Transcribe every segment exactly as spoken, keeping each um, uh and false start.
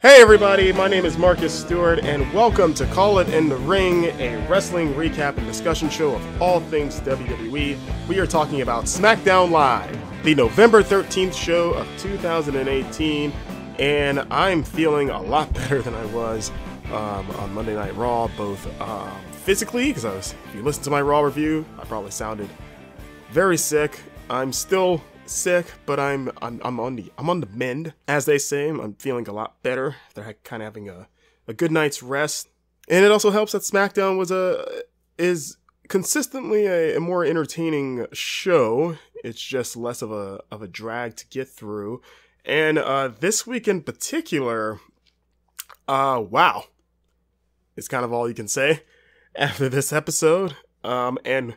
Hey everybody, my name is Marcus Stewart and welcome to Call It In The Ring, a wrestling recap and discussion show of all things W W E. We are talking about SmackDown Live, the November thirteenth show of two thousand eighteen, and I'm feeling a lot better than I was um, on Monday Night Raw, both uh, physically, because I was, if you listen to my Raw review, I probably sounded very sick. I'm still sick, but I'm, I'm I'm on the I'm on the mend, as they say. I'm feeling a lot better. They're kind of having a a good night's rest, and it also helps that SmackDown was a is consistently a, a more entertaining show. It's just less of a of a drag to get through, and uh, this week in particular, uh, wow, it's kind of all you can say after this episode, um, and.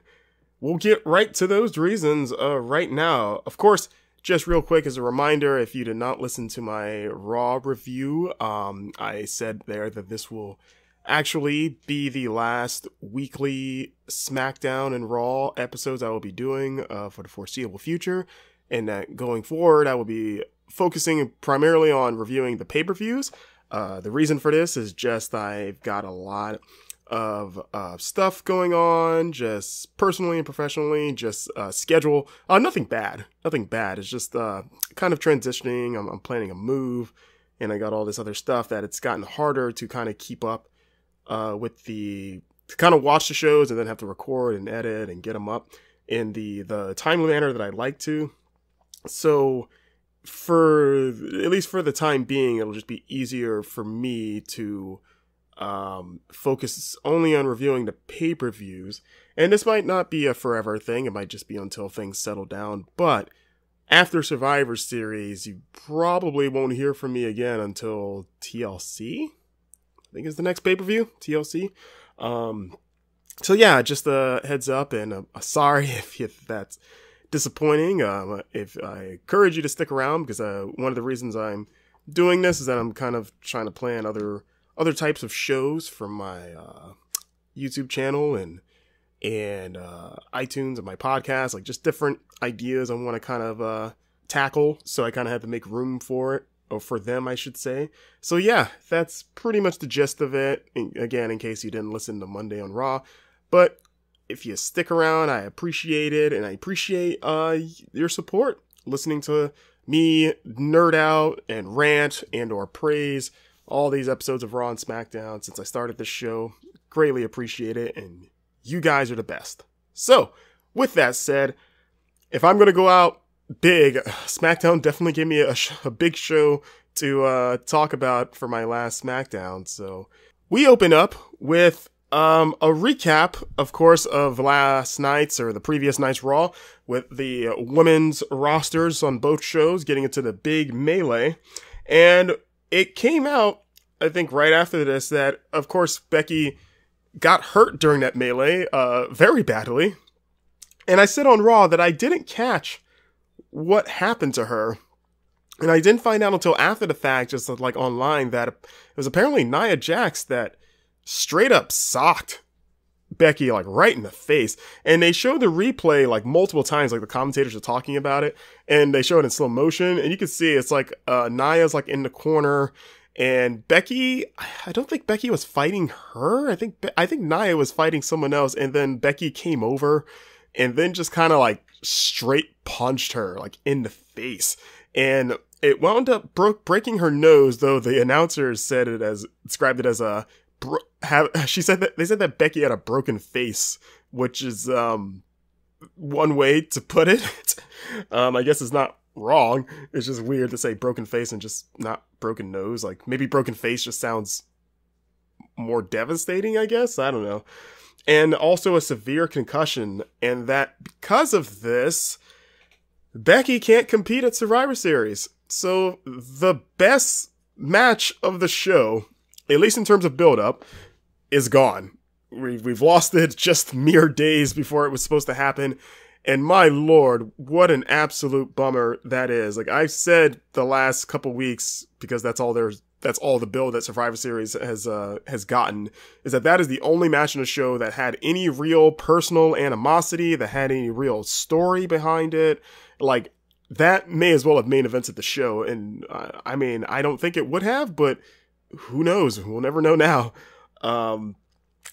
We'll get right to those reasons uh, right now. Of course, just real quick as a reminder, if you did not listen to my Raw review, um, I said there that this will actually be the last weekly SmackDown and Raw episodes I will be doing uh, for the foreseeable future. And that going forward, I will be focusing primarily on reviewing the pay-per-views. Uh, the reason for this is just I've got a lot of of uh, stuff going on, just personally and professionally, just uh, schedule. Uh, nothing bad, nothing bad. It's just uh, kind of transitioning. I'm, I'm planning a move, and I got all this other stuff that it's gotten harder to kind of keep up uh, with the, to kind of watch the shows and then have to record and edit and get them up in the, the timely manner that I like to. So for, at least for the time being, it'll just be easier for me to um focus only on reviewing the pay-per-views, and this might not be a forever thing. It might just be until things settle down, but after Survivor Series you probably won't hear from me again until T L C, I think, is the next pay-per-view, T L C. Um so yeah, just a heads up, and uh, sorry if, if that's disappointing. um if I encourage you to stick around, because uh one of the reasons I'm doing this is that I'm kind of trying to plan other other types of shows from my uh, YouTube channel and and uh, iTunes and my podcast, like just different ideas I want to kind of uh, tackle. So I kind of have to make room for it, or for them, I should say. So yeah, that's pretty much the gist of it. And again, in case you didn't listen to Monday on Raw, but if you stick around, I appreciate it, and I appreciate uh, your support, listening to me nerd out and rant and or praise all these episodes of Raw and SmackDown since I started this show. Greatly appreciate it, and you guys are the best. So, with that said, if I'm going to go out big, SmackDown definitely gave me a, a big show to uh, talk about for my last SmackDown. So, we open up with um, a recap, of course, of last night's or the previous night's Raw, with the women's rosters on both shows getting into the big melee. And it came out, I think, right after this that, of course, Becky got hurt during that melee uh, very badly. And I said on Raw that I didn't catch what happened to her. And I didn't find out until after the fact, just like online, that it was apparently Nia Jax that straight up socked Becky, like, right in the face. And they showed the replay, like, multiple times, like, the commentators are talking about it, and they show it in slow motion, and you can see it's, like, uh, Nia's, like, in the corner, and Becky, I don't think Becky was fighting her, I think, I think Nia was fighting someone else, and then Becky came over, and then just kind of, like, straight punched her, like, in the face, and it wound up broke, breaking her nose, though the announcers said it as, described it as a, Bro have, she said that they said that Becky had a broken face, which is um one way to put it. um I guess it's not wrong. It's just weird to say broken face and just not broken nose. Like, maybe broken face just sounds more devastating, I guess. I don't know. And also a severe concussion, and that because of this, Becky can't compete at Survivor Series. So the best match of the show, at least in terms of build-up, is gone. We've, we've lost it just mere days before it was supposed to happen. And my lord, what an absolute bummer that is. Like I've said the last couple weeks, because that's all there's, that's all the build that Survivor Series has, uh, has gotten, is that that is the only match in the show that had any real personal animosity, that had any real story behind it. Like that may as well have main events at the show. And uh, I mean, I don't think it would have, but who knows? We'll never know now. Um,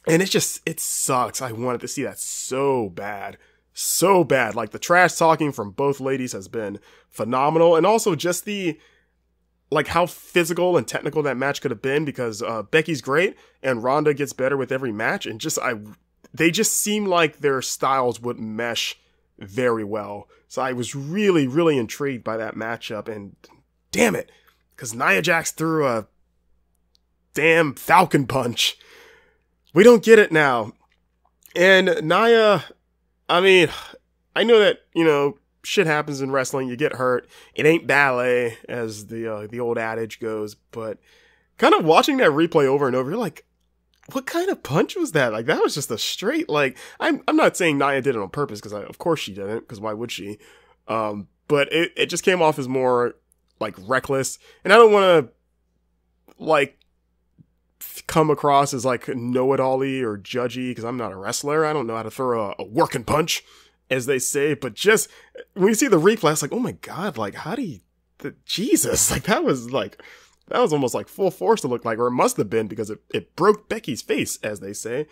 and it's just, it sucks. I wanted to see that so bad. So bad. Like the trash talking from both ladies has been phenomenal. And also just the, like how physical and technical that match could have been, because uh, Becky's great and Ronda gets better with every match. And just, I, they just seem like their styles would mesh very well. So I was really, really intrigued by that matchup. And damn it, because Nia Jax threw a damn Falcon Punch. We don't get it now. And Nia, I mean, I know that, you know, shit happens in wrestling. You get hurt. It ain't ballet, as the uh, the old adage goes. But kind of watching that replay over and over, you're like, what kind of punch was that? Like, that was just a straight, like, I'm, I'm not saying Nia did it on purpose, because of course she didn't, because why would she? Um, but it, it just came off as more, like, reckless. And I don't want to, like, come across as, like, know-it-all-y or judgy, because I'm not a wrestler. I don't know how to throw a, a working punch, as they say. But just, when you see the replay, it's like, oh my god, like, how do you, the, Jesus, like, that was, like... that was almost like full force to look like, or it must have been, because it, it broke Becky's face, as they say.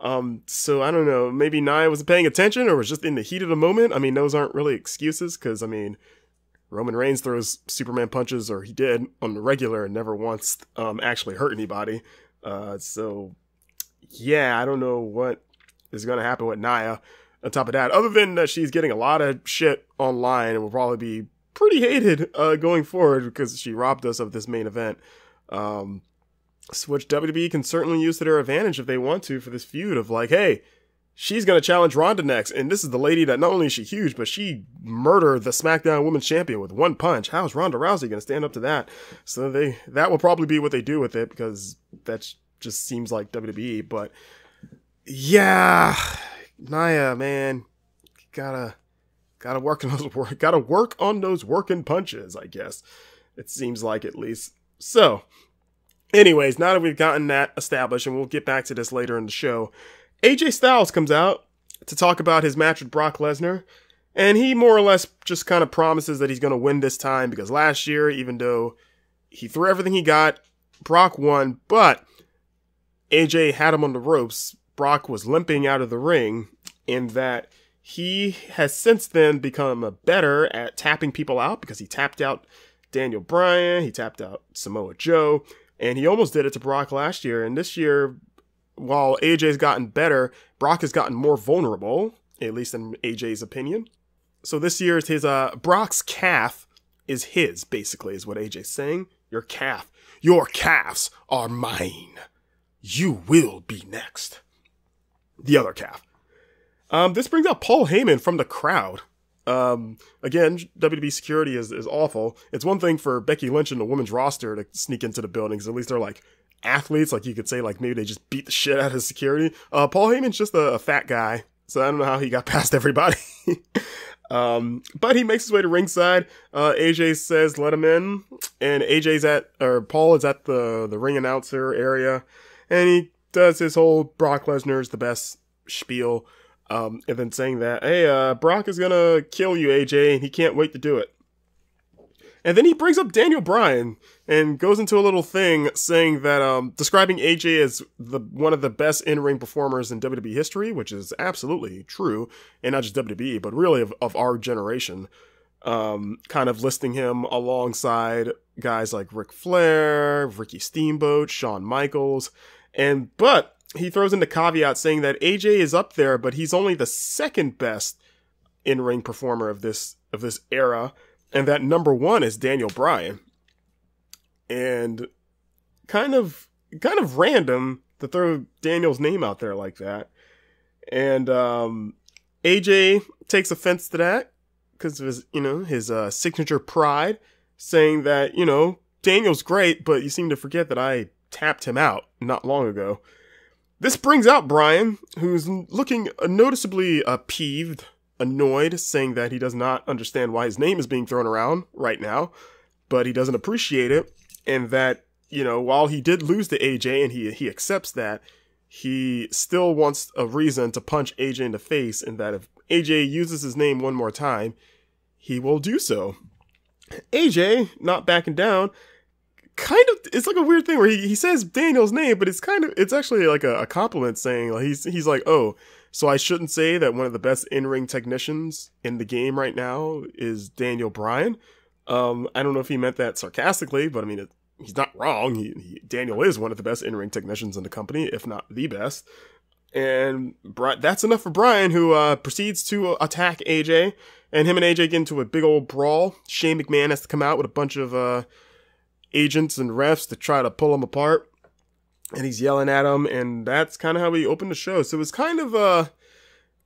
Um, so I don't know, maybe Nia wasn't paying attention or was just in the heat of the moment. I mean, those aren't really excuses, because, I mean, Roman Reigns throws Superman punches, or he did, on the regular and never once um, actually hurt anybody. Uh, so, yeah, I don't know what is going to happen with Nia on top of that, other than that she's getting a lot of shit online and will probably be pretty hated uh, going forward, because she robbed us of this main event, um, which W W E can certainly use to their advantage if they want to, for this feud of like, hey, she's going to challenge Ronda next, and this is the lady that not only is she huge, but she murdered the SmackDown Women's Champion with one punch. How's Ronda Rousey going to stand up to that? So they that will probably be what they do with it, because that just seems like W W E. But yeah, Nia, man, gotta... Gotta work on those work. Gotta work on those working punches, I guess. It seems like, at least. So, anyways, now that we've gotten that established, and we'll get back to this later in the show, A J Styles comes out to talk about his match with Brock Lesnar, and he more or less just kind of promises that he's going to win this time, because last year, even though he threw everything he got, Brock won, but A J had him on the ropes. Brock was limping out of the ring, in that he has since then become better at tapping people out, because he tapped out Daniel Bryan, he tapped out Samoa Joe, and he almost did it to Brock last year. And this year, while A J's gotten better, Brock has gotten more vulnerable, at least in A J's opinion. So this year, his uh, Brock's calf is his, basically, is what A J's saying. Your calf, your calves are mine. You will be next. The other calf. Um, this brings up Paul Heyman from the crowd. Um, again, W W E security is, is awful. It's one thing for Becky Lynch and the women's roster to sneak into the buildings. At least they're like athletes. Like you could say, like maybe they just beat the shit out of security. Uh, Paul Heyman's just a, a fat guy. So I don't know how he got past everybody. um, but he makes his way to ringside. Uh, A J says, let him in. And A J's at, or Paul is at the, the ring announcer area. And he does his whole Brock Lesnar's the best spiel. Um, and then saying that, hey, uh, Brock is gonna kill you, A J, and he can't wait to do it. And then he brings up Daniel Bryan and goes into a little thing saying that, um, describing A J as the one of the best in-ring performers in W W E history, which is absolutely true, and not just W W E, but really of, of our generation. Um, kind of listing him alongside guys like Ric Flair, Ricky Steamboat, Shawn Michaels, and, but, he throws in the caveat saying that A J is up there, but he's only the second best in-ring performer of this of this era, and that number one is Daniel Bryan. And kind of kind of random to throw Daniel's name out there like that. And um, A J takes offense to that because of his you know his uh, signature pride, saying that you know. Daniel's great, but you seem to forget that I tapped him out not long ago. This brings out Bryan, who's looking noticeably uh, peeved, annoyed, saying that he does not understand why his name is being thrown around right now, but he doesn't appreciate it, and that, you know, while he did lose to A J and he, he accepts that, he still wants a reason to punch A J in the face, and that if A J uses his name one more time, he will do so. A J, not backing down, kind of, it's like a weird thing where he, he says Daniel's name, but it's kind of, it's actually like a, a compliment saying, like, he's, he's like, oh, so I shouldn't say that one of the best in-ring technicians in the game right now is Daniel Bryan. Um, I don't know if he meant that sarcastically, but I mean, it, he's not wrong. He, he, Daniel is one of the best in-ring technicians in the company, if not the best. And that's enough for Bryan, who uh, proceeds to attack A J, and him and A J get into a big old brawl. Shane McMahon has to come out with a bunch of uh, agents and refs to try to pull him apart, and he's yelling at him, and that's kind of how we open the show. So it was kind of uh,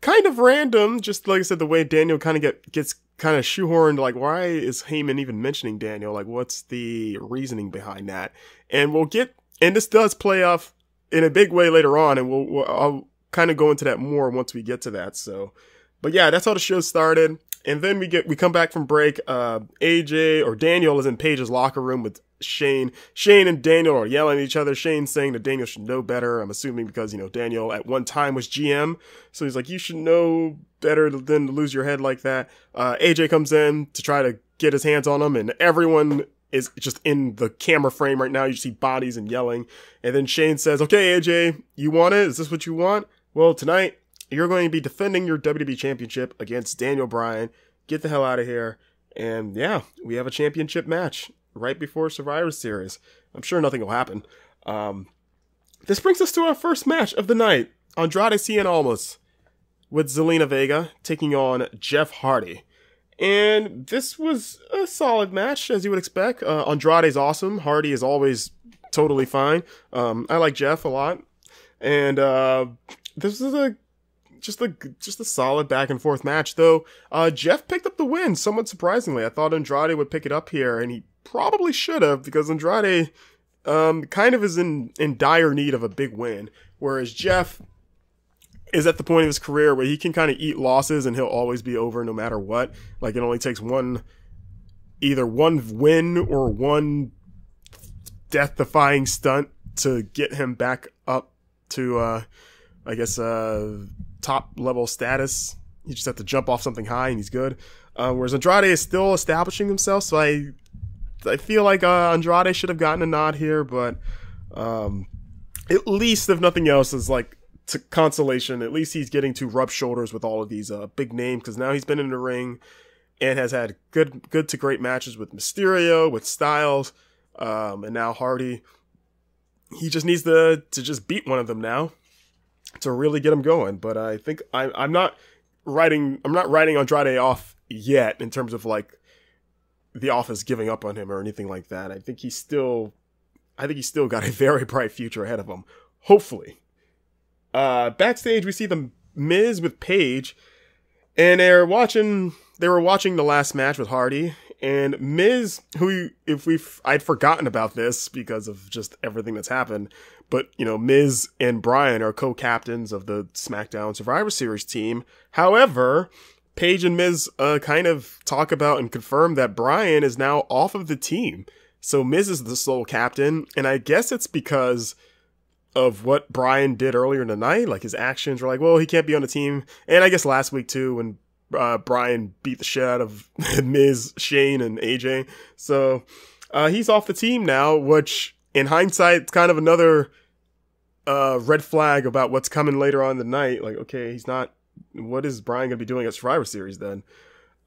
kind of random, just like I said, the way Daniel kind of get, gets kind of shoehorned, like, why is Heyman even mentioning Daniel? Like, what's the reasoning behind that? And we'll get, and this does play off in a big way later on, and we'll, we'll I'll kind of go into that more once we get to that. So, but yeah, that's how the show started, and then we get we come back from break. Uh, A J or Daniel is in Paige's locker room with Shane. Shane and Daniel are yelling at each other. Shane's saying that Daniel should know better. I'm assuming because, you know, Daniel at one time was G M, so he's like, you should know better than to lose your head like that. Uh, A J comes in to try to get his hands on him, and everyone is just in the camera frame right now. You see bodies and yelling. And then Shane says, okay, A J, you want it? Is this what you want? Well, tonight, you're going to be defending your W W E Championship against Daniel Bryan. Get the hell out of here. And yeah, we have a championship match right before Survivor Series. I'm sure nothing will happen. Um, this brings us to our first match of the night. Andrade Cien Almas with Zelina Vega taking on Jeff Hardy. And this was a solid match, as you would expect. Uh, Andrade's awesome. Hardy is always totally fine. Um, I like Jeff a lot. And uh, this is a just a just a solid back and forth match, though. Uh, Jeff picked up the win, somewhat surprisingly. I thought Andrade would pick it up here, and he probably should have, because Andrade um, kind of is in in dire need of a big win, whereas Jeff is at the point of his career where he can kind of eat losses and he'll always be over no matter what. Like, it only takes one, either one win or one death-defying stunt to get him back up to, uh, I guess, uh, top-level status. You just have to jump off something high and he's good. Uh, whereas Andrade is still establishing himself, so I, I feel like uh, Andrade should have gotten a nod here, but um, at least, if nothing else, is like, to consolation, at least he's getting to rub shoulders with all of these uh, big names, because now he's been in the ring and has had good good to great matches with Mysterio, with Styles, um, and now Hardy. He just needs to to just beat one of them now to really get him going. But I think I, I'm not writing I'm not writing Andrade off yet in terms of like the office giving up on him or anything like that. I think he's still I think he's still got a very bright future ahead of him, hopefully. Uh, backstage, we see the Miz with Paige, and they're watching, they were watching the last match with Hardy, and Miz, who, if we've, I'd forgotten about this because of just everything that's happened, but, you know, Miz and Bryan are co-captains of the SmackDown Survivor Series team. However, Paige and Miz, uh, kind of talk about and confirm that Bryan is now off of the team. So Miz is the sole captain, and I guess it's because of what Bryan did earlier in the night. Like, his actions were like, well, he can't be on the team. And I guess last week too, when uh, Bryan beat the shit out of Miz, Shane, and A J. So uh, he's off the team now, which in hindsight, it's kind of another uh, red flag about what's coming later on in the night. Like, okay, he's not, what is Bryan going to be doing at Survivor Series then?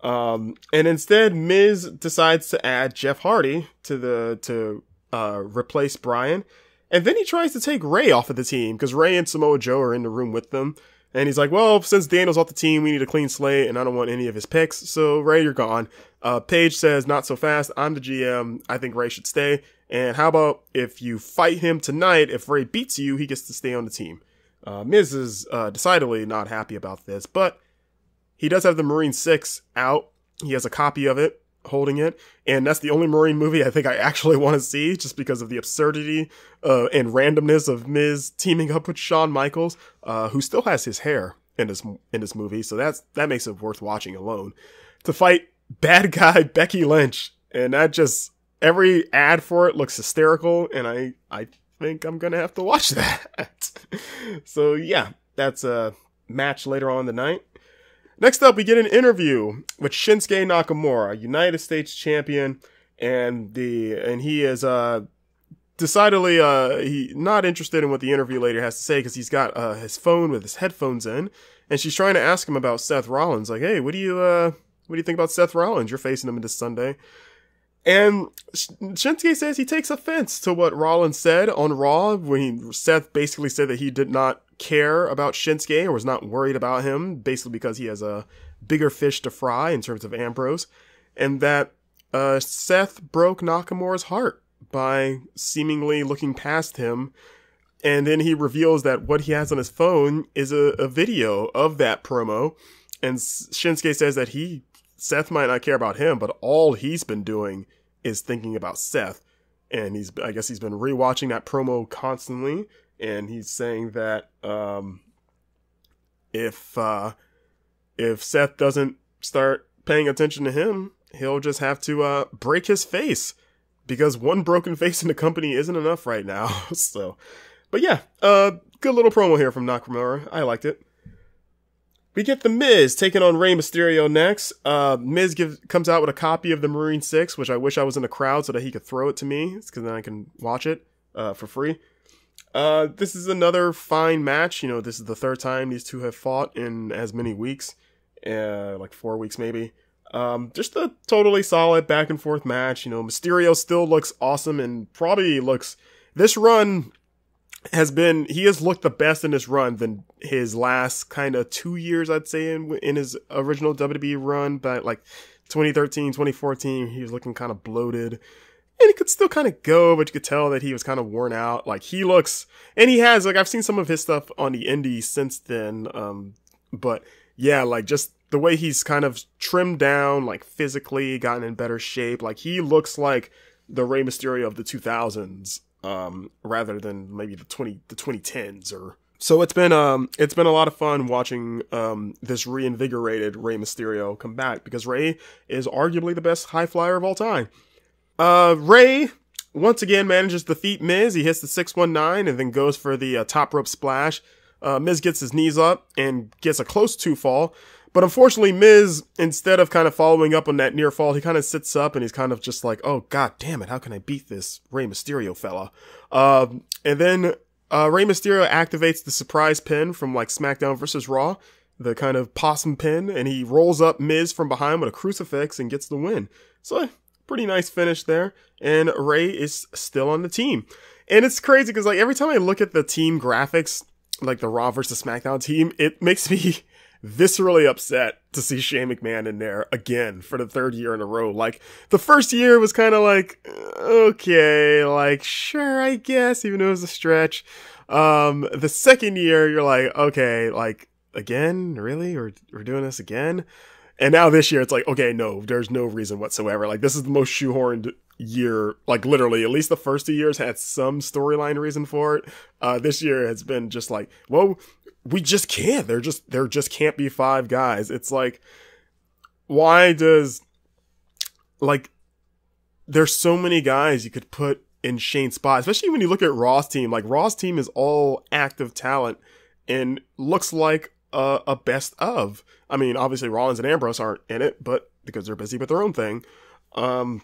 Um, and instead, Miz decides to add Jeff Hardy to the, to uh, replace Bryan. And then he tries to take Rey off of the team, because Rey and Samoa Joe are in the room with them. And he's like, well, since Daniel's off the team, we need a clean slate, and I don't want any of his picks. So, Rey, you're gone. Uh, Paige says, not so fast. I'm the G M. I think Rey should stay. And how about if you fight him tonight, if Rey beats you, he gets to stay on the team. Uh, Miz is uh, decidedly not happy about this, but he does have the Marine Six out. He has a copy of it. holding it. And that's the only Marine movie I think I actually want to see, just because of the absurdity uh, and randomness of Miz teaming up with Shawn Michaels, uh, who still has his hair in this in this movie. So that's that makes it worth watching alone. To fight bad guy Becky Lynch, and that just every ad for it looks hysterical, and I I think I'm gonna have to watch that. So yeah, that's a match later on in the night. Next up, we get an interview with Shinsuke Nakamura, United States champion, and the and he is uh, decidedly uh, he not interested in what the interview later has to say, because he's got uh, his phone with his headphones in, and she's trying to ask him about Seth Rollins, like, hey, what do you uh, what do you think about Seth Rollins? You're facing him this Sunday. And Shinsuke says he takes offense to what Rollins said on Raw, when he, Seth basically said that he did not care about Shinsuke or was not worried about him, basically because he has a bigger fish to fry in terms of Ambrose, and that uh, Seth broke Nakamura's heart by seemingly looking past him. And then he reveals that what he has on his phone is a, a video of that promo, and Shinsuke says that he Seth might not care about him, but all he's been doing is thinking about Seth, and he's I guess he's been rewatching that promo constantly. And he's saying that um, if uh, if Seth doesn't start paying attention to him, he'll just have to uh, break his face, because one broken face in the company isn't enough right now. So, but yeah, uh, good little promo here from Nakamura. I liked it. We get The Miz taking on Rey Mysterio next. Uh, Miz gives, comes out with a copy of The Marine Six, which I wish I was in the crowd so that he could throw it to me, because then I can watch it uh, for free. Uh, this is another fine match. You know, this is the third time these two have fought in as many weeks, uh, like four weeks maybe. Um, just a totally solid back and forth match. You know, Mysterio still looks awesome, and probably looks, this run has been, he has looked the best in this run than his last kind of two years, I'd say, in, in his original W W E run. But like twenty thirteen, twenty fourteen, he was looking kind of bloated. And it could still kind of go, but you could tell that he was kind of worn out. Like, he looks, and he has, like, I've seen some of his stuff on the indies since then. Um, but yeah, like, just the way he's kind of trimmed down, like, physically gotten in better shape. Like, he looks like the Rey Mysterio of the two thousands, um, rather than maybe the twenty, the twenty tens or so. It's been, um, it's been a lot of fun watching, um, this reinvigorated Rey Mysterio come back, because Rey is arguably the best high flyer of all time. Uh, Rey once again manages to defeat Miz. He hits the six one nine and then goes for the uh, top rope splash. Uh, Miz gets his knees up and gets a close two fall. But unfortunately, Miz, instead of kind of following up on that near fall, he kind of sits up and he's kind of just like, oh, god damn it, how can I beat this Rey Mysterio fella? Uh, and then uh, Rey Mysterio activates the surprise pin from like SmackDown versus Raw, the kind of possum pin, and he rolls up Miz from behind with a crucifix and gets the win. So, pretty nice finish there, and Rey is still on the team. And it's crazy, because like every time I look at the team graphics, like the Raw versus SmackDown team, it makes me viscerally upset to see Shane McMahon in there again for the third year in a row. Like, the first year was kind of like, okay, like, sure, I guess, even though it was a stretch. Um, the second year, you're like, okay, like, again? Really? We're, we're doing this again? And now this year, it's like, okay, no, there's no reason whatsoever. Like, this is the most shoehorned year. Like, literally, at least the first two years had some storyline reason for it. Uh, this year has been just like, well, we just can't. There just, there just can't be five guys. It's like, why does, like, there's so many guys you could put in Shane's spot, especially when you look at Raw's team. Like, Raw's team is all active talent and looks like a, a best of. I mean, obviously Rollins and Ambrose aren't in it, but because they're busy with their own thing. Um,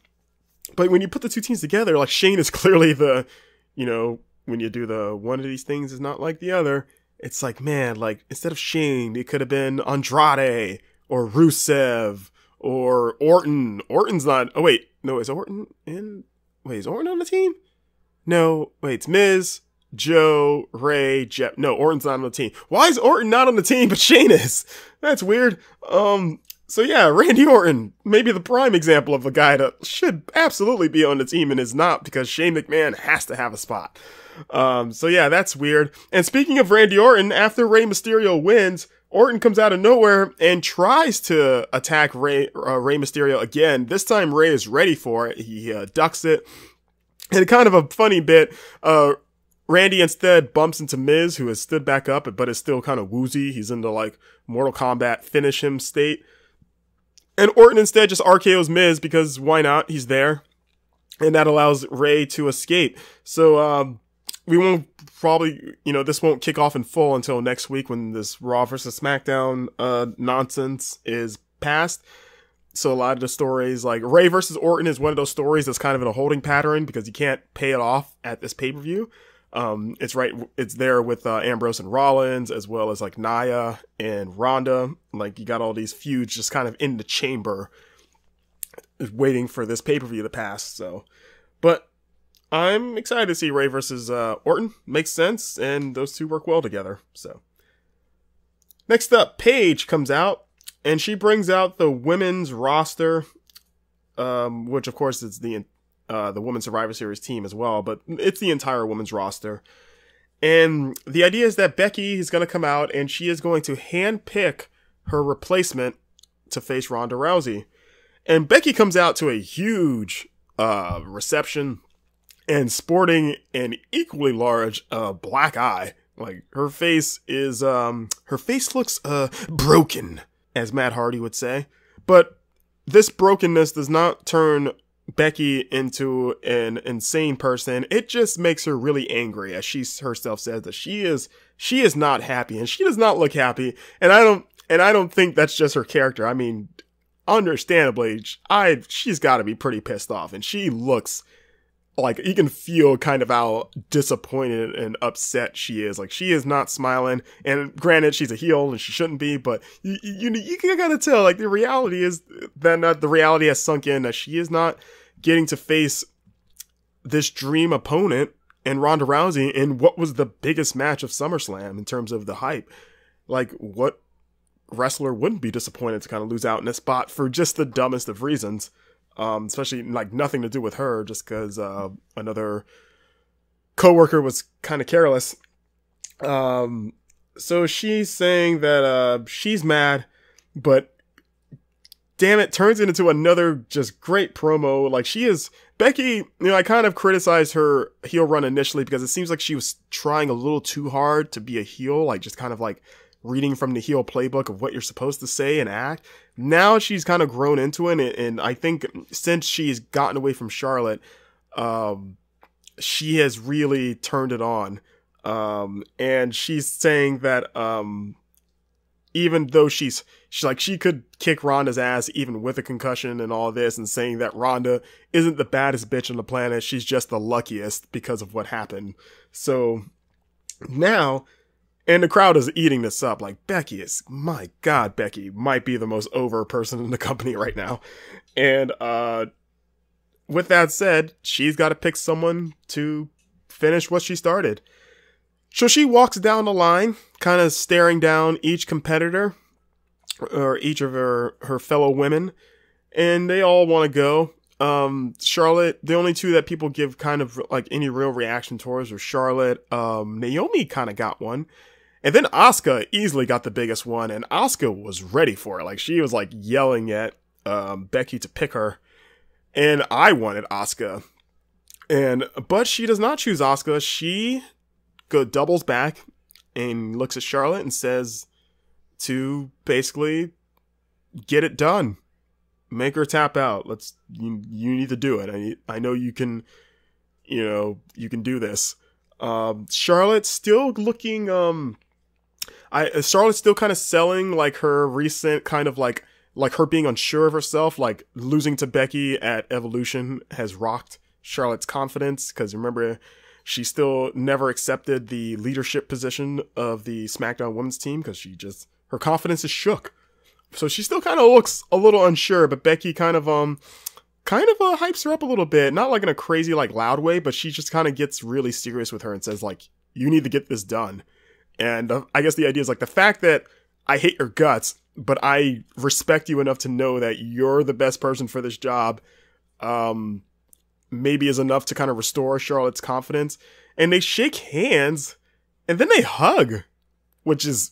but when you put the two teams together, like, Shane is clearly the, you know, when you do the one of these things is not like the other, it's like, man, like, instead of Shane, it could have been Andrade or Rusev or Orton. Orton's not, oh wait, no, is Orton in, wait, is Orton on the team? No, wait, it's Miz, Joe, Rey, Jeff. No, Orton's not on the team. Why is Orton not on the team, but Shane is? That's weird. Um, so yeah, Randy Orton, maybe the prime example of a guy that should absolutely be on the team and is not, because Shane McMahon has to have a spot. Um, so yeah, that's weird. And speaking of Randy Orton, after Rey Mysterio wins, Orton comes out of nowhere and tries to attack Rey, uh, Rey Mysterio again. This time, Rey is ready for it. He uh, ducks it. And kind of a funny bit, uh, Randy instead bumps into Miz, who has stood back up, but is still kind of woozy. He's in the, like, Mortal Kombat finish him state. And Orton instead just R K Os Miz because why not? He's there. And that allows Rey to escape. So, um... we won't probably, you know, this won't kick off in full until next week when this Raw versus SmackDown uh, nonsense is passed. So a lot of the stories, like Rey versus Orton is one of those stories that's kind of in a holding pattern because you can't pay it off at this pay-per-view. Um, it's right, it's there with uh, Ambrose and Rollins, as well as like Nia and Ronda. Like you got all these feuds just kind of in the chamber waiting for this pay-per-view to pass. So, but I'm excited to see Rey versus uh, Orton. Makes sense, and those two work well together. So, next up, Paige comes out, and she brings out the women's roster, um, which of course is the uh, the Women's Survivor Series team as well, but it's the entire women's roster. And the idea is that Becky is going to come out, and she is going to handpick her replacement to face Ronda Rousey. And Becky comes out to a huge uh, reception. And sporting an equally large uh, black eye. Like, her face is, um, her face looks uh, broken, as Matt Hardy would say. But this brokenness does not turn Becky into an insane person. It just makes her really angry, as she herself says that she is, she is not happy, and she does not look happy. And I don't, and I don't think that's just her character. I mean, understandably, I, she's got to be pretty pissed off, and she looks. Like, you can feel kind of how disappointed and upset she is. Like, she is not smiling. And granted, she's a heel and she shouldn't be. But you you, you gotta tell, like, the reality is that not, the reality has sunk in that she is not getting to face this dream opponent and Ronda Rousey in what was the biggest match of SummerSlam in terms of the hype. Like, what wrestler wouldn't be disappointed to kind of lose out in a spot for just the dumbest of reasons? Um, especially like nothing to do with her, just because uh, another coworker was kind of careless. Um, so she's saying that uh, she's mad, but damn it, turns it into another just great promo. Like she is Becky. You know, I kind of criticized her heel run initially because it seems like she was trying a little too hard to be a heel, like just kind of like reading from the heel playbook of what you're supposed to say and act. Now she's kind of grown into it, and, and I think since she's gotten away from Charlotte, um, she has really turned it on. Um, and she's saying that um, even though she's, she's like, she could kick Ronda's ass even with a concussion and all this, and saying that Ronda isn't the baddest bitch on the planet, she's just the luckiest because of what happened. So now... and the crowd is eating this up. Like, Becky is, my God, Becky might be the most over person in the company right now. And uh, with that said, she's got to pick someone to finish what she started. So she walks down the line, kind of staring down each competitor or each of her, her fellow women. And they all want to go. Um, Charlotte, the only two that people give kind of like any real reaction towards are Charlotte. Um, Naomi kind of got one. And then Asuka easily got the biggest one, and Asuka was ready for it. Like, she was, like, yelling at um, Becky to pick her, and I wanted Asuka. And but she does not choose Asuka. She go doubles back and looks at Charlotte and says to basically get it done. Make her tap out. Let's you, you need to do it. I I know you can, you know, you can do this. Um, Charlotte's still looking um I, Charlotte's still kind of selling like her recent kind of like, like her being unsure of herself, like losing to Becky at Evolution has rocked Charlotte's confidence. Cause remember, she still never accepted the leadership position of the SmackDown women's team. Cause she just, her confidence is shook. So she still kind of looks a little unsure, but Becky kind of, um, kind of uh, hypes her up a little bit. Not like in a crazy, like loud way, but she just kind of gets really serious with her and says like, you need to get this done. And uh, I guess the idea is like the fact that I hate your guts, but I respect you enough to know that you're the best person for this job. Um, maybe is enough to kind of restore Charlotte's confidence. And they shake hands and then they hug, which is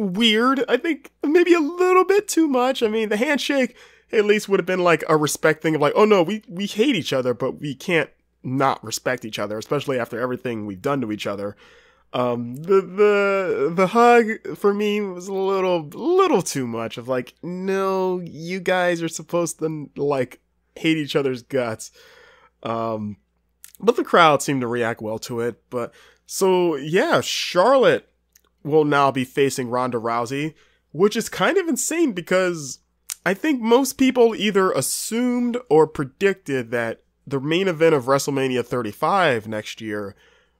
weird. I think maybe a little bit too much. I mean, the handshake at least would have been like a respect thing of like, oh no, we, we hate each other, but we can't not respect each other, especially after everything we've done to each other. Um, the, the, the hug for me was a little, little too much of like, no, you guys are supposed to like hate each other's guts. Um, but the crowd seemed to react well to it. But so yeah, Charlotte will now be facing Ronda Rousey, which is kind of insane because I think most people either assumed or predicted that the main event of WrestleMania thirty-five next year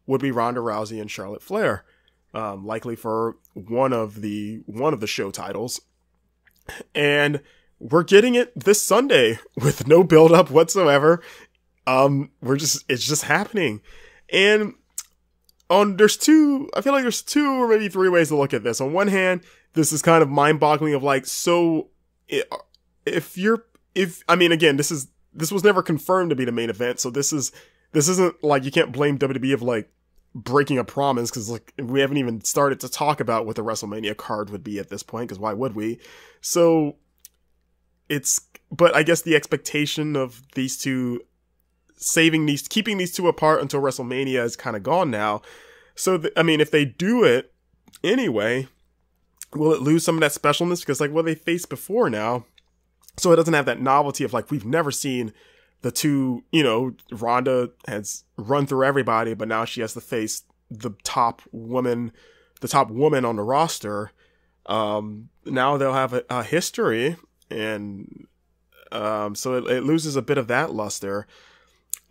would be Ronda Rousey and Charlotte Flair, um, likely for one of the one of the show titles, and we're getting it this Sunday with no build up whatsoever. Um, we're just it's just happening, and on there's two. I feel like there's two or maybe three ways to look at this. On one hand, this is kind of mind boggling of like, so it, if you're if I mean again, this is this was never confirmed to be the main event, so this is this isn't like you can't blame W W E of like breaking a promise because like we haven't even started to talk about what the WrestleMania card would be at this point because why would we? So it's, but I guess the expectation of these two saving these, keeping these two apart until WrestleMania is kind of gone now. So, th I mean, if they do it anyway, will it lose some of that specialness? Because like, well, they faced before now. So it doesn't have that novelty of like, we've never seen the two, you know, Ronda has run through everybody, but now she has to face the top woman, the top woman on the roster. Um, now they'll have a, a history, and um, so it, it loses a bit of that luster.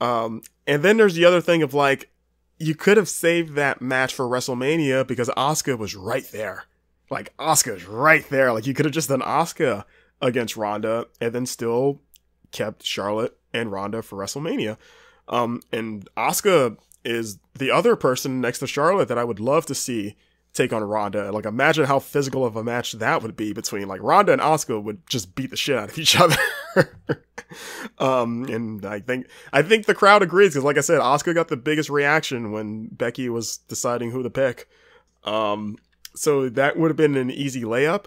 Um, and then there's the other thing of like, you could have saved that match for WrestleMania because Asuka was right there. Like Asuka's right there. Like you could have just done Asuka against Ronda and then still kept Charlotte and Ronda for WrestleMania. Um, and Asuka is the other person next to Charlotte that I would love to see take on Ronda. Like, imagine how physical of a match that would be between, like, Ronda and Asuka would just beat the shit out of each other. um, and I think, I think the crowd agrees because, like I said, Asuka got the biggest reaction when Becky was deciding who to pick. Um, so that would have been an easy layup.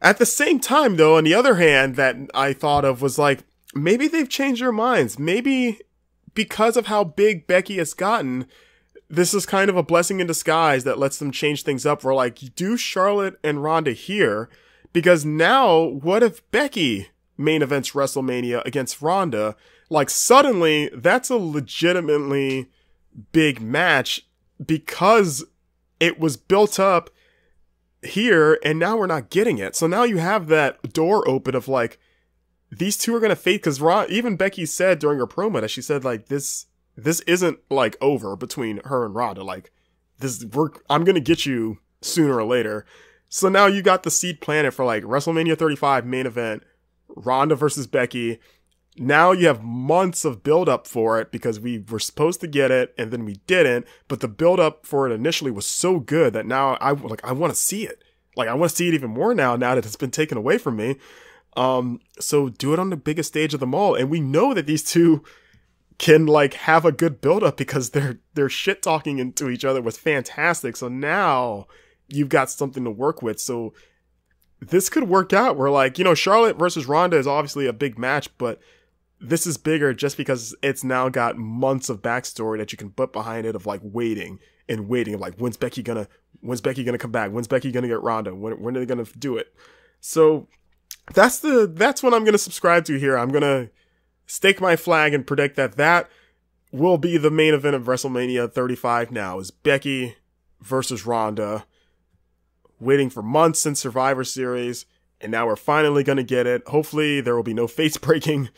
At the same time, though, on the other hand, that I thought of was, like, maybe they've changed their minds. Maybe because of how big Becky has gotten, this is kind of a blessing in disguise that lets them change things up. We're like, do Charlotte and Ronda here, because now what if Becky main events WrestleMania against Ronda? Like suddenly that's a legitimately big match because it was built up here and now we're not getting it. So now you have that door open of like, these two are going to fade because Ron, even Becky said during her promo that she said like this, this isn't like over between her and Ronda. Like this work, I'm going to get you sooner or later. So now you got the seed planted for like WrestleMania thirty-five main event, Ronda versus Becky. Now you have months of build up for it because we were supposed to get it and then we didn't, but the build up for it initially was so good that now I like, I want to see it. Like I want to see it even more now, now that it's been taken away from me. Um, so do it on the biggest stage of them all. And we know that these two can like have a good build up because their, their shit talking into each other was fantastic. So now you've got something to work with. So this could work out. We're like, you know, Charlotte versus Ronda is obviously a big match, but this is bigger just because it's now got months of backstory that you can put behind it of like waiting and waiting of like, when's Becky gonna, when's Becky gonna come back? When's Becky gonna get Ronda? When, when are they gonna do it? So that's the, that's what I'm going to subscribe to here. I'm going to stake my flag and predict that that will be the main event of WrestleMania thirty-five now is Becky versus Ronda, waiting for months since Survivor Series. And now we're finally going to get it. Hopefully there will be no face breaking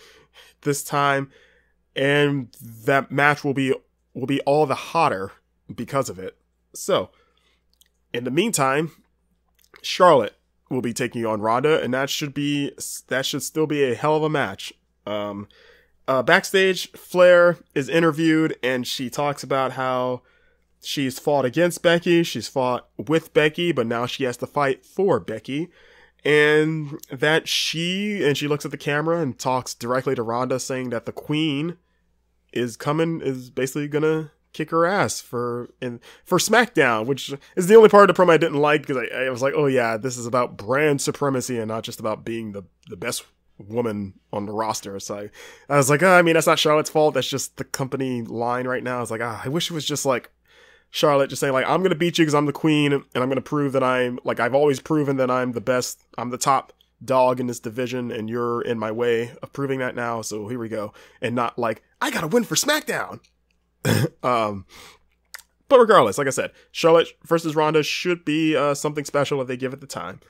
this time. And that match will be, will be all the hotter because of it. So in the meantime, Charlotte will be taking on Ronda, and that should be that should still be a hell of a match. Um, uh, backstage, Flair is interviewed, and she talks about how she's fought against Becky, she's fought with Becky, but now she has to fight for Becky, and that she and she looks at the camera and talks directly to Ronda, saying that the Queen is coming, is basically gonna kick her ass for in for SmackDown, which is the only part of the promo I didn't like, because I, I was like, oh yeah, this is about brand supremacy and not just about being the the best woman on the roster. So I, I was like, oh, I mean, that's not Charlotte's fault. That's just the company line right now. I was like, ah, I wish it was just like Charlotte just saying like, I'm gonna beat you because I'm the queen and I'm gonna prove that I'm like, I've always proven that I'm the best. I'm the top dog in this division and you're in my way of proving that now. So here we go. And not like, I gotta win for SmackDown. um, but regardless, like I said, Charlotte versus Ronda should be uh, something special if they give it the time.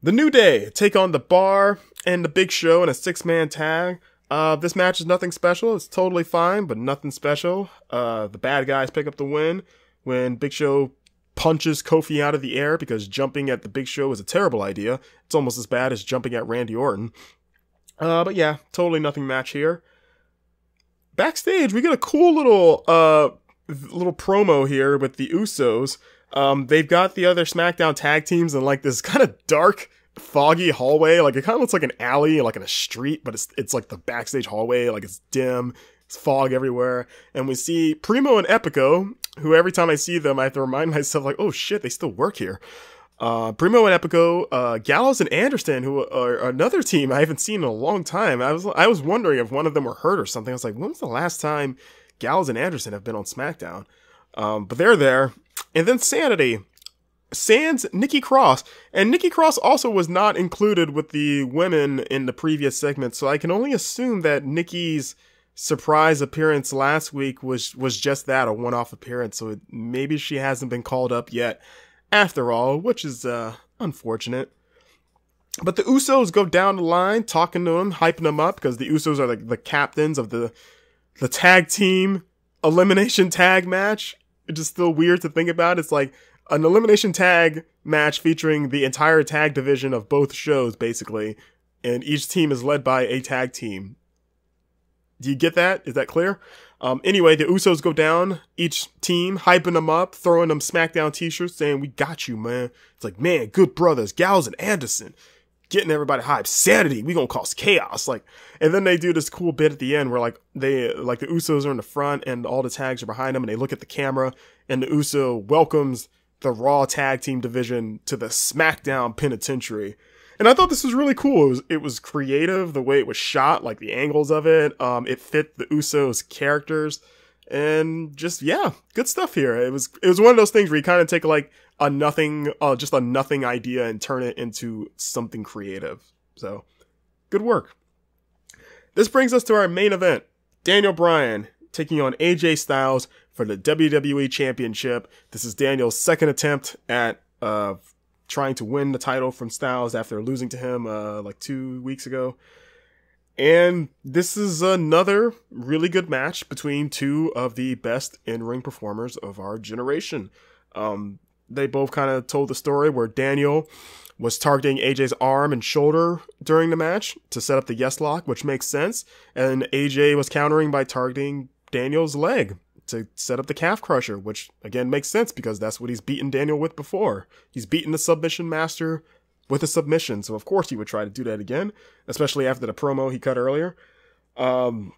The New Day take on The Bar and The Big Show in a six-man tag. Uh, this match is nothing special. It's totally fine, but nothing special. Uh, the bad guys pick up the win when Big Show punches Kofi out of the air, because jumping at The Big Show is a terrible idea. It's almost as bad as jumping at Randy Orton. Uh, but yeah, totally nothing match here. Backstage, we get a cool little uh, little promo here with the Usos. Um, they've got the other SmackDown tag teams in like this kind of dark, foggy hallway. Like, it kind of looks like an alley, like in a street, but it's it's like the backstage hallway. Like, it's dim, it's fog everywhere. And we see Primo and Epico, who every time I see them, I have to remind myself, like, oh shit, they still work here. Uh, Primo and Epico, uh, Gallows and Anderson, who are another team I haven't seen in a long time. I was I was wondering if one of them were hurt or something. I was like, when was the last time Gallows and Anderson have been on SmackDown? Um, but they're there. And then Sanity. Sans Nikki Cross. And Nikki Cross also was not included with the women in the previous segment, so I can only assume that Nikki's surprise appearance last week was, was just that, a one-off appearance. So it, maybe she hasn't been called up yet after all, which is uh, unfortunate. But the Usos go down the line, talking to them, hyping them up, because the Usos are the, the captains of the, the tag team elimination tag match. It's just still weird to think about. It's like an elimination tag match featuring the entire tag division of both shows, basically. And each team is led by a tag team. Do you get that? Is that clear? Um, anyway, the Usos go down, each team, hyping them up, throwing them SmackDown t-shirts, saying, we got you, man. It's like, man, good brothers, Gallows and Anderson. Getting everybody hyped. Sanity, we gonna cause chaos. Like, and then they do this cool bit at the end where like they like the Usos are in the front and all the tags are behind them, and they look at the camera and the Uso welcomes the Raw tag team division to the SmackDown Penitentiary. And I thought this was really cool. It was, it was creative the way it was shot, like the angles of it. Um, it fit the Usos characters, and just yeah, good stuff here. It was it was one of those things where you kind of take like a nothing, uh, just a nothing idea and turn it into something creative. So, good work. This brings us to our main event. Daniel Bryan taking on A J Styles for the W W E Championship. This is Daniel's second attempt at uh, trying to win the title from Styles after losing to him uh, like two weeks ago. And this is another really good match between two of the best in-ring performers of our generation. Um... They both kind of told the story where Daniel was targeting A J's arm and shoulder during the match to set up the yes lock, which makes sense. And A J was countering by targeting Daniel's leg to set up the calf crusher, which again makes sense because that's what he's beaten Daniel with before. He's beaten the submission master with a submission. So of course he would try to do that again, especially after the promo he cut earlier. Um,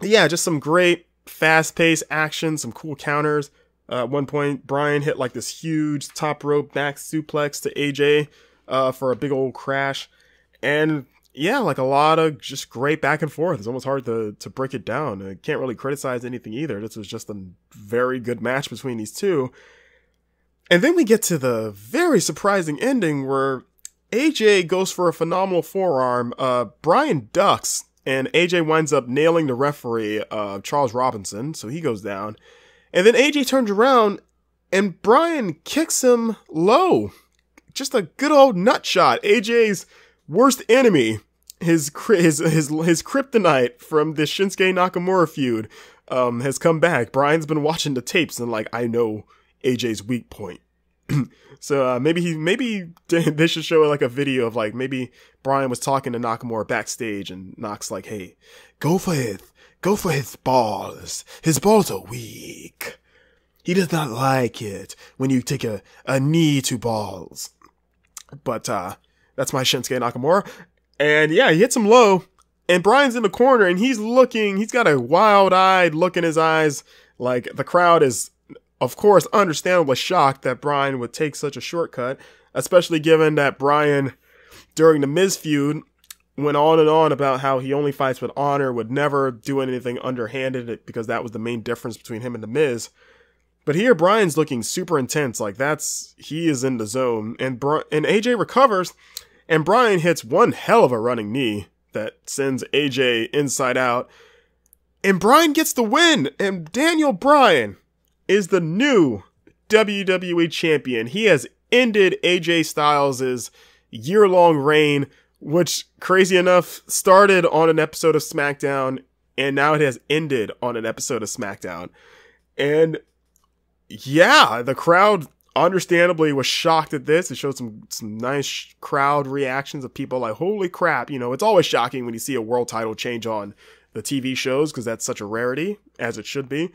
yeah, just some great fast-paced action, some cool counters. Uh, at one point, Bryan hit like this huge top rope back suplex to A J uh, for a big old crash. And yeah, like a lot of just great back and forth. It's almost hard to, to break it down. I can't really criticize anything either. This was just a very good match between these two. And then we get to the very surprising ending where A J goes for a phenomenal forearm. Uh, Bryan ducks and A J winds up nailing the referee, uh, Charles Robinson. So he goes down. And then A J turns around, and Bryan kicks him low. Just a good old nut shot. A J's worst enemy, his his his his kryptonite from the Shinsuke Nakamura feud, um, has come back. Bryan's been watching the tapes and like, I know A J's weak point. So uh, maybe he maybe they should show like a video of like maybe Bryan was talking to Nakamura backstage, and Knox like, hey, go for it. Go for his balls. His balls are weak. He does not like it when you take a, a knee to balls. But uh, that's my Shinsuke Nakamura. And yeah, he hits him low. And Bryan's in the corner and he's looking. He's got a wild-eyed look in his eyes Like, the crowd is, of course, understandably shocked that Bryan would take such a shortcut, especially given that Bryan, during the Miz feud, went on and on about how he only fights with honor, would never do anything underhanded, because that was the main difference between him and the Miz. But here, Bryan's looking super intense. Like, that's, he is in the zone. And Bri- and A J recovers, and Bryan hits one hell of a running knee that sends A J inside out. And Bryan gets the win. And Daniel Bryan is the new W W E champion. He has ended A J Styles' year-long reign, which, crazy enough, started on an episode of SmackDown, and now it has ended on an episode of SmackDown. And yeah, the crowd understandably was shocked at this. It showed some some nice crowd reactions of people like, holy crap, you know, it's always shocking when you see a world title change on the T V shows, because that's such a rarity, as it should be.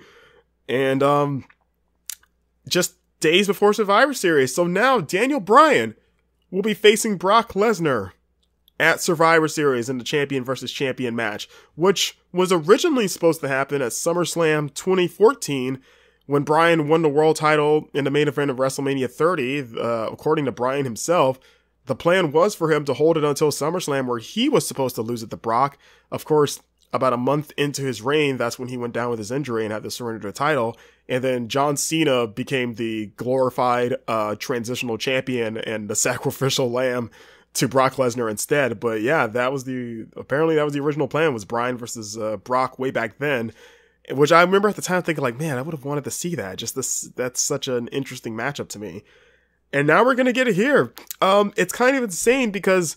And um, just days before Survivor Series. So now Daniel Bryan will be facing Brock Lesnar at Survivor Series in the champion versus champion match, which was originally supposed to happen at SummerSlam twenty fourteen, when Bryan won the world title in the main event of WrestleMania thirty. Uh, according to Bryan himself, the plan was for him to hold it until SummerSlam, where he was supposed to lose it to Brock. Of course, about a month into his reign, that's when he went down with his injury and had to surrender the title. And then John Cena became the glorified uh, transitional champion and the sacrificial lamb to Brock Lesnar instead. But yeah, that was the, apparently that was the original plan, was Bryan versus uh, Brock way back then, which I remember at the time thinking like, man, I would have wanted to see that. Just this, that's such an interesting matchup to me. And now we're going to get it here. Um, it's kind of insane because,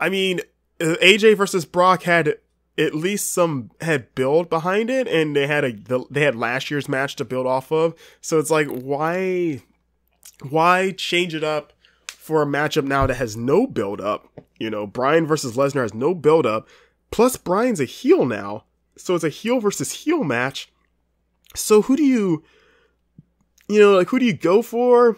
I mean, A J versus Brock had at least some had build behind it, and they had a they had last year's match to build off of. So it's like, why why change it up for a matchup now that has no build up? You know, Bryan versus Lesnar has no build up. Plus, Bryan's a heel now, so it's a heel versus heel match. So who do you you know like who do you go for?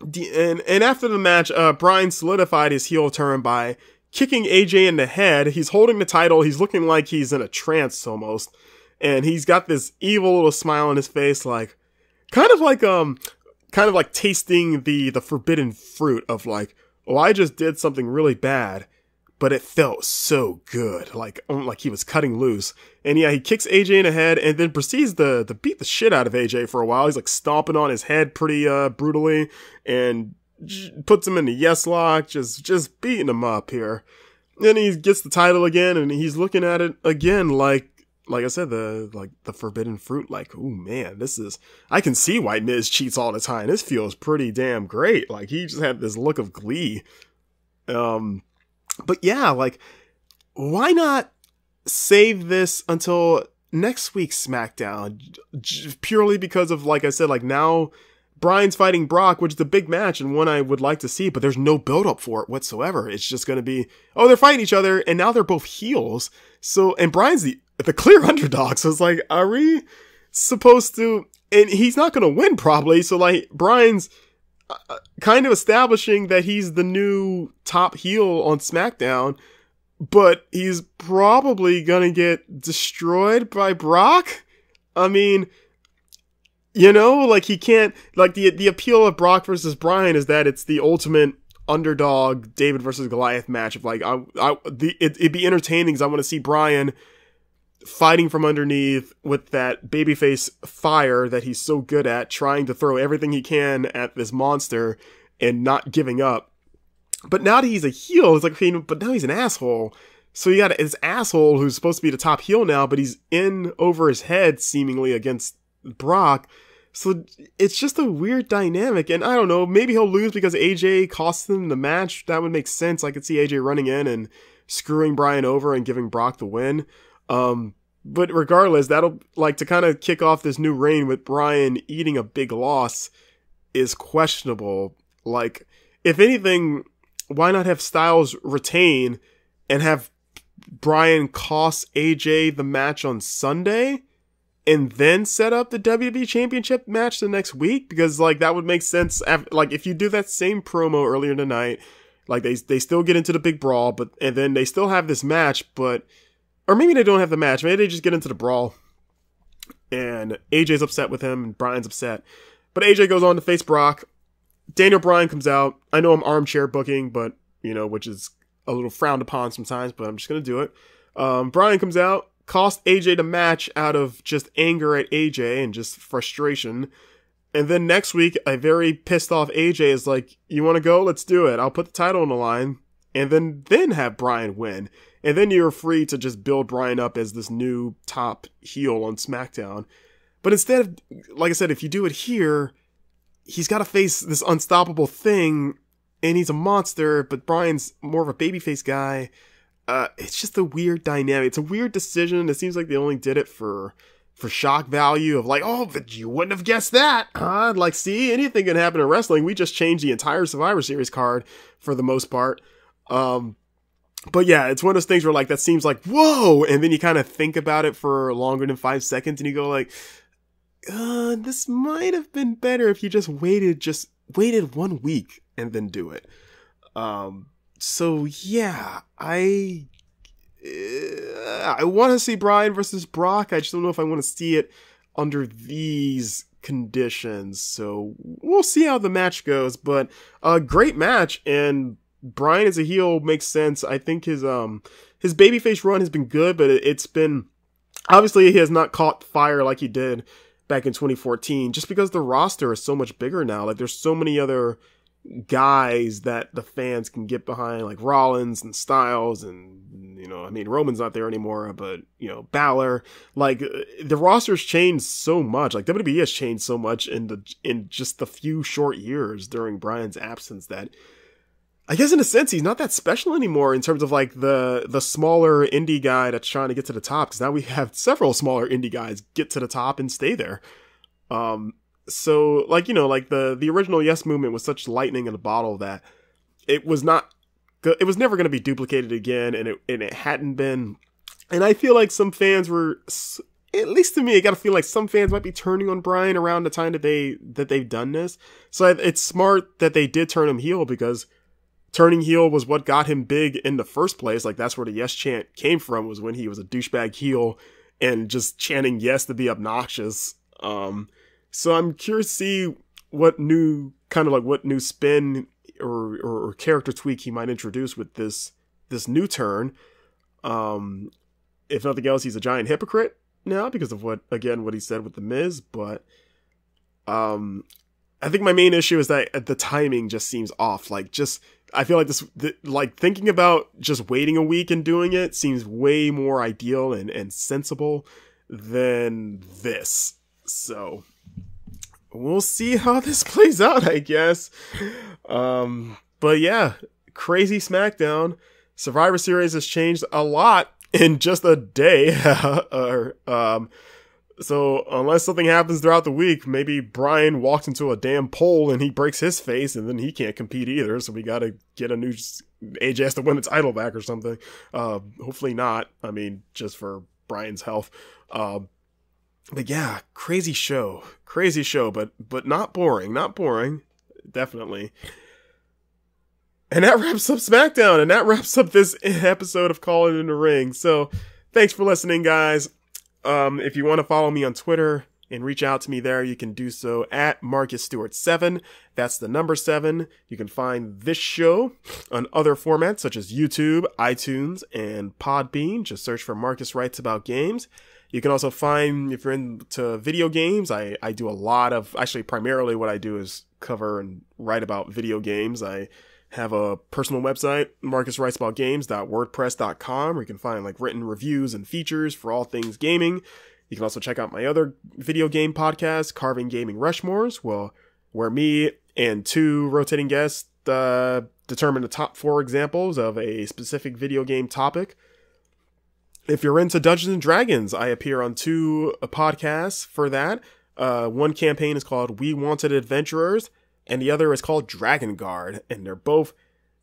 And and after the match, uh, Bryan solidified his heel turn by kicking A J in the head. He's holding the title. He's looking like he's in a trance almost. And he's got this evil little smile on his face, like kind of like um kind of like tasting the the forbidden fruit of like, oh, I just did something really bad, but it felt so good. Like like he was cutting loose. And yeah, he kicks A J in the head and then proceeds to to beat the shit out of A J for a while. He's like stomping on his head pretty uh brutally, and puts him in the yes lock, just just beating him up here. Then he gets the title again, and he's looking at it again like like I said, the like the forbidden fruit, like, oh man, this is, I can see why Miz cheats all the time. This feels pretty damn great. Like, he just had this look of glee. Um but yeah, like, why not save this until next week's SmackDown? Purely because of, like I said, like, now Bryan's fighting Brock, which is the big match and one I would like to see, but there's no build-up for it whatsoever. It's just going to be, oh, they're fighting each other, and now they're both heels. So, and Bryan's the, the clear underdog, so it's like, are we supposed to, and he's not going to win probably, so like, Bryan's uh, kind of establishing that he's the new top heel on SmackDown, but he's probably going to get destroyed by Brock? I mean, you know, like, he can't, like, the the appeal of Brock versus Bryan is that it's the ultimate underdog David versus Goliath match of, like, I, I, the, it, it'd be entertaining because I want to see Bryan fighting from underneath with that babyface fire that he's so good at, trying to throw everything he can at this monster and not giving up. But now that he's a heel, it's like, okay, but now he's an asshole. So you got this asshole who's supposed to be the top heel now, but he's in over his head seemingly against Brock. So it's just a weird dynamic, and I don't know, maybe he'll lose because A J costs him the match. That would make sense. I could see A J running in and screwing Bryan over and giving Brock the win. Um, but regardless, that'll, like, to kind of kick off this new reign with Bryan eating a big loss is questionable. Like, if anything, why not have Styles retain and have Bryan cost A J the match on Sunday? And then set up the W W E Championship match the next week? Because, like, that would make sense. After, like, if you do that same promo earlier tonight, like, they they still get into the big brawl, but and then they still have this match, but... Or maybe they don't have the match. Maybe they just get into the brawl. and A J's upset with him, and Bryan's upset. But A J goes on to face Brock. Daniel Bryan comes out. I know I'm armchair booking, but, you know, which is a little frowned upon sometimes, but I'm just going to do it. Um, Bryan comes out, cost A J the match out of just anger at A J and just frustration. And then next week, a very pissed off A J is like, you want to go? Let's do it. I'll put the title on the line. And then, then have Bryan win. And then you're free to just build Bryan up as this new top heel on SmackDown. But instead of, like I said, if you do it here, he's got to face this unstoppable thing, and he's a monster, but Bryan's more of a babyface guy. Uh, it's just a weird dynamic. It's a weird decision. It seems like they only did it for for shock value of like, oh, but you wouldn't have guessed that, huh? Like, see, anything can happen in wrestling. We just changed the entire Survivor Series card for the most part. Um, but yeah, it's one of those things where like, that seems like, whoa. And then you kind of think about it for longer than five seconds and you go like, uh, this might have been better if you just waited, just waited one week and then do it. Um, so yeah, I, uh, I want to see Bryan versus Brock. I just don't know if I want to see it under these conditions. So we'll see how the match goes, but a great match, and Bryan as a heel makes sense. I think his um his babyface run has been good, but it, it's been obviously he has not caught fire like he did back in twenty fourteen. Just because the roster is so much bigger now, like there's so many other guys that the fans can get behind, like Rollins and Styles, and you know, I mean Roman's not there anymore, but you know Balor. Like the roster's changed so much. Like W W E has changed so much in the in just the few short years during Bryan's absence that, I guess in a sense, he's not that special anymore in terms of like the the smaller indie guy that's trying to get to the top. Because now we have several smaller indie guys get to the top and stay there. Um, so like, you know, like the the original Yes Movement was such lightning in a bottle that it was not, it was never going to be duplicated again, and it and it hadn't been. And I feel like some fans were, at least to me, I got to feel like some fans might be turning on Bryan around the time that they that they've done this. So it's smart that they did turn him heel, because turning heel was what got him big in the first place. Like, that's where the yes chant came from, was when he was a douchebag heel and just chanting yes to be obnoxious. Um, so I'm curious to see what new, kind of like what new spin or, or, or character tweak he might introduce with this, this new turn. Um, if nothing else, he's a giant hypocrite now because of what, again, what he said with The Miz, but, um, I think my main issue is that the timing just seems off. Like, just, I feel like this, th like thinking about just waiting a week and doing it seems way more ideal and, and sensible than this. So we'll see how this plays out, I guess. Um, but yeah, crazy SmackDown. Survivor Series has changed a lot in just a day. or, um, So unless something happens throughout the week, maybe Bryan walks into a damn pole and he breaks his face, and then he can't compete either. So we got to get a new A J has to win its title back or something. Uh, hopefully not. I mean, just for Bryan's health. Uh, but yeah, crazy show, crazy show, but, but not boring, not boring. Definitely. And that wraps up SmackDown, and that wraps up this episode of Call It In The Ring. So thanks for listening, guys. Um, if you want to follow me on Twitter and reach out to me there, you can do so at Marcus Stewart seven. That's the number seven. You can find this show on other formats such as YouTube, iTunes, and Podbean. Just search for Marcus Writes About Games. You can also find, if you're into video games, I, I do a lot of, actually primarily what I do is cover and write about video games. I have a personal website, marcus writes about games dot wordpress dot com, where you can find like written reviews and features for all things gaming. You can also check out my other video game podcast, Carving Gaming Rushmores, well, where me and two rotating guests uh, determine the top four examples of a specific video game topic. If you're into Dungeons and Dragons, I appear on two podcasts for that. Uh, one campaign is called We Wanted Adventurers, and the other is called Dragon Guard, and they're both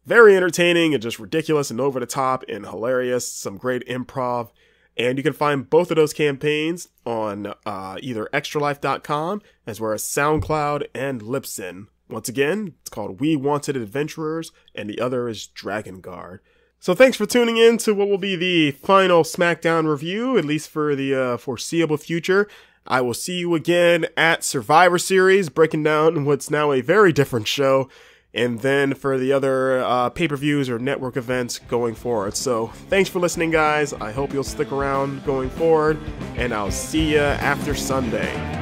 very entertaining and just ridiculous and over the top and hilarious, some great improv. And you can find both of those campaigns on uh, either extra life dot com as well as SoundCloud and Libsyn. Once again, it's called We Wanted Adventurers, and the other is Dragon Guard. So thanks for tuning in to what will be the final SmackDown review, at least for the uh, foreseeable future. I will see you again at Survivor Series, breaking down what's now a very different show, and then for the other uh, pay-per-views or network events going forward. So thanks for listening, guys. I hope you'll stick around going forward, and I'll see you after Sunday.